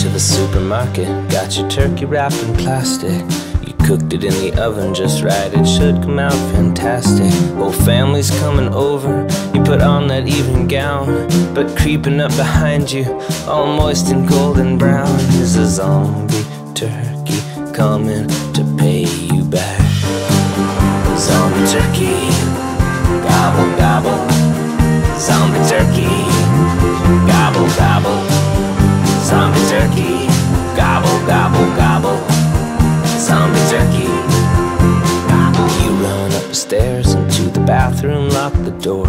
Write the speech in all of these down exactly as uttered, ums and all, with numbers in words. to the supermarket, got your turkey wrapped in plastic. You cooked it in the oven just right, it should come out fantastic. Whole family's coming over, you put on that evening gown, but creeping up behind you, all moist and golden brown, is a zombie turkey coming to pay you back. Zombie turkey, gobble gobble. Zombie turkey, gobble gobble. Zombie turkey, gobble gobble gobble. Zombie turkey, gobble. You run up the stairs into the bathroom, lock the door.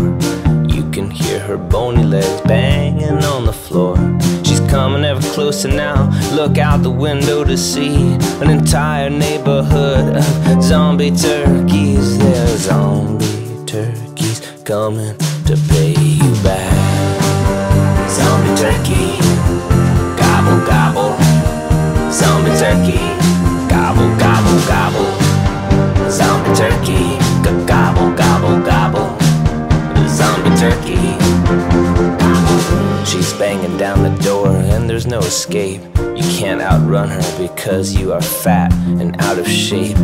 You can hear her bony legs banging on the floor. She's coming ever closer now, look out the window to see an entire neighborhood of zombie turkeys. They're zombie turkeys coming to pay you back. Zombie turkey, gobble gobble. Zombie turkey, gobble gobble gobble. Zombie turkey, gobble gobble gobble. Zombie turkey, gobble. She's banging down the door and there's no escape. You can't outrun her because you are fat and out of shape.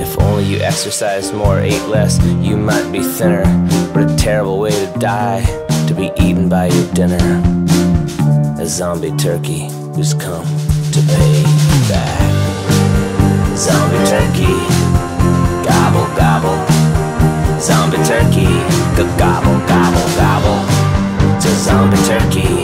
If only you exercised more, ate less, you might be thinner. But a terrible way to die, to be eaten by your dinner. A zombie turkey who's come to pay back. Zombie turkey, gobble gobble. Zombie turkey, gobble gobble gobble. It's a zombie turkey.